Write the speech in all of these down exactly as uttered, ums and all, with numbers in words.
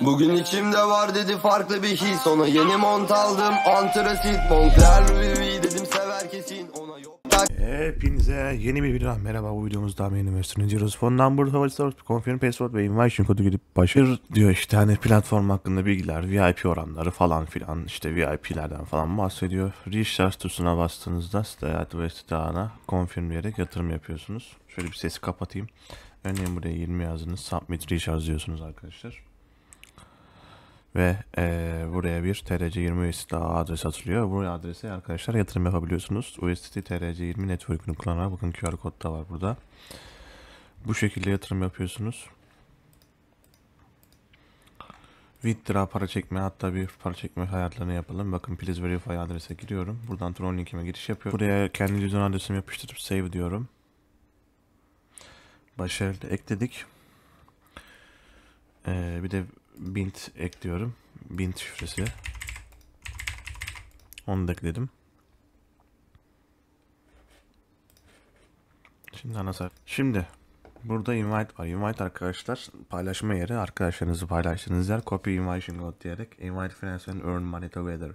Bugün içimde var dedi farklı bir his, ona yeni mont aldım, antrasit montler dedim sever kesin ona yok. Hepinize yeni bir videodan merhaba. Bu videomuzda A M A'nın üstüne giriyoruz. Phone number, hover start, confirm password ve invitation kodu gidip başır diyor. İşte hani platform hakkında bilgiler, V I P oranları falan filan, işte V I P'lerden falan bahsediyor. Recharge tuşuna bastığınızda Staat ve Staat'a confirm diyerek yatırım yapıyorsunuz. Şöyle bir sesi kapatayım. Örneğin buraya yirmi yazdınız, submit recharge diyorsunuz arkadaşlar. Ve ee, buraya bir T R C yirmi U S D T adresi atılıyor. Bu adrese arkadaşlar yatırım yapabiliyorsunuz. U S D T T R C yirmi network'ünü kullanarak, bakın Q R kod da var burada. Bu şekilde yatırım yapıyorsunuz. Withdraw, para çekme, hatta bir para çekme ayarlarını yapalım. Bakın please verify adrese giriyorum. Buradan Tronlink'ime giriş yapıyorum. Buraya kendi cüzdan adresimi yapıştırıp save diyorum. Başarılı ekledik. Ee, bir de bint ekliyorum. Bint şifresi. Onu da ekledim. Şimdi ana sayfa. Şimdi burada invite var. Invite arkadaşlar paylaşma yeri. Arkadaşlarınızı paylaştığınız yer. Copy invitation code diyerek invite friends and earn money together.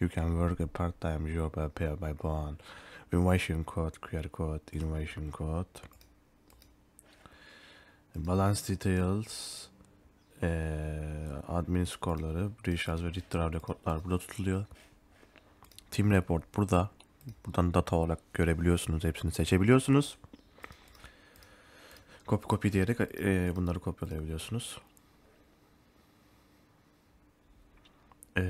You can work a part-time job by pay by bond. Invitation code, Q R code, invitation code. Balance details. Ee, admin skorları, recharge ve withdraw rekortlar burada tutuluyor. Team report burada. Buradan data olarak görebiliyorsunuz. Hepsini seçebiliyorsunuz. Copy copy diyerek e, bunları kopyalayabiliyorsunuz. E,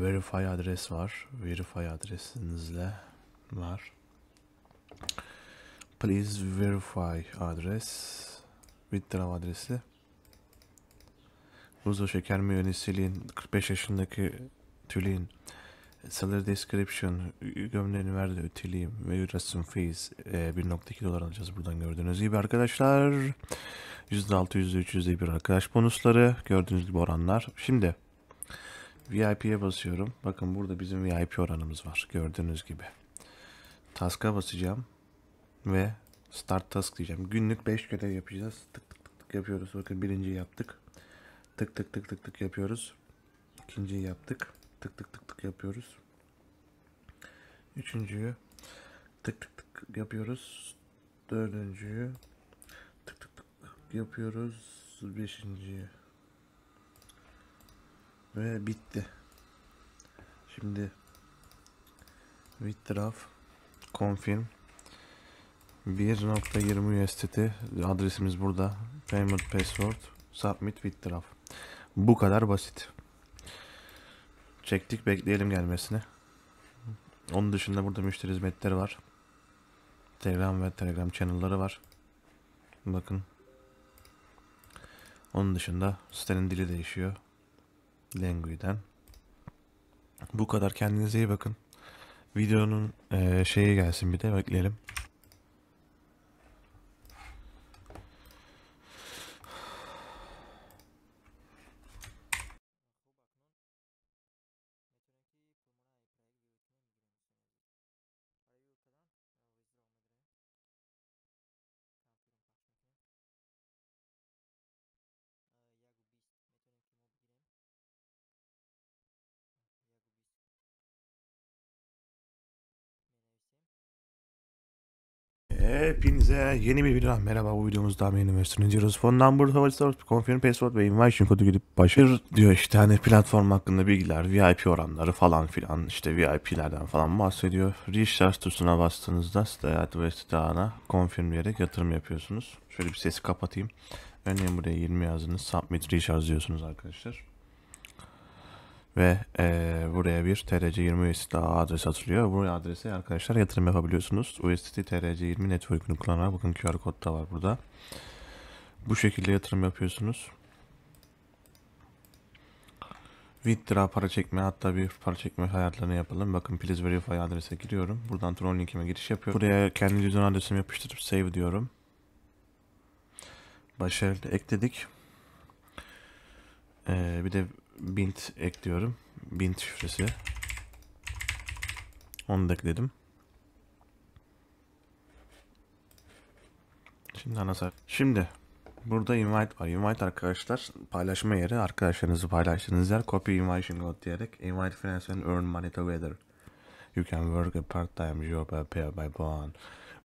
verify adres var. Verify adresinizle var. Please verify adres. Withdraw adresi. Buzo şeker mühendisliğin kırk beş yaşındaki Tülin. Salary description gömleğini verdi Tülin ve resim fees bir nokta iki dolar alacağız buradan gördüğünüz gibi arkadaşlar. yüzde altı, yüzde üç, yüzde bir arkadaş bonusları, gördüğünüz gibi oranlar. Şimdi V I P'ye basıyorum. Bakın burada bizim V I P oranımız var gördüğünüz gibi. Task'a basacağım ve Start task diyeceğim. Günlük beş görev yapacağız. Tık tık tık tık yapıyoruz. Bakın birinciyi yaptık. Tık tık tık tık tık yapıyoruz. İkinciyi yaptık. Tık tık tık tık yapıyoruz. Üçüncüyü tık tık tık yapıyoruz. Dördüncüyü tık tık tık yapıyoruz. Beşinciyi. Ve bitti. Şimdi withdraw, confirm. bir nokta yirmi U S D T adresimiz burada. Payment password, submit, withdraw. Bu kadar basit. Çektik, bekleyelim gelmesini. Onun dışında burada müşteri hizmetleri var. Telegram ve Telegram channel'ları var. Bakın. Onun dışında sitenin dili değişiyor. Language'den. Bu kadar, kendinize iyi bakın. Videonun e, şeyi gelsin bir de bekleyelim. Hepinize yeni bir videodan merhaba. Bu videomuzda A M A'nın üstüne giriyoruz. Phone number, hover start, confirm password ve invitation kodu gidip başır diyor. İşte hani platform hakkında bilgiler, V I P oranları falan filan, işte V I P'lerden falan bahsediyor. Recharge tuşuna bastığınızda Staat ve Staat'a confirm diyerek yatırım yapıyorsunuz. Şöyle bir sesi kapatayım. Örneğin buraya yirmi yazdınız, submit recharge diyorsunuz arkadaşlar. Ve e, buraya bir T R C yirmi U S D T adresi atılıyor. Bu adrese arkadaşlar yatırım yapabiliyorsunuz. U S D T T R C yirmi network'ünü kullanarak, bakın Q R kod da var burada. Bu şekilde yatırım yapıyorsunuz. Withdraw, para çekme, hatta bir para çekme ayarlarını yapalım. Bakın please verify adrese giriyorum. Buradan Tronlink'ime giriş yapıyorum. Buraya kendi cüzdan adresimi yapıştırıp save diyorum. Başarılı ekledik. Ee, bir de bint ekliyorum. Bint şifresi. Onu da ekledim. Şimdi ana sayfa. Şimdi Burada invite var. Invite arkadaşlar paylaşma yeri, arkadaşlarınızı paylaştığınız yer. Copy invitation code diyerek invite friends and earn money together. You can work a part-time job by bond.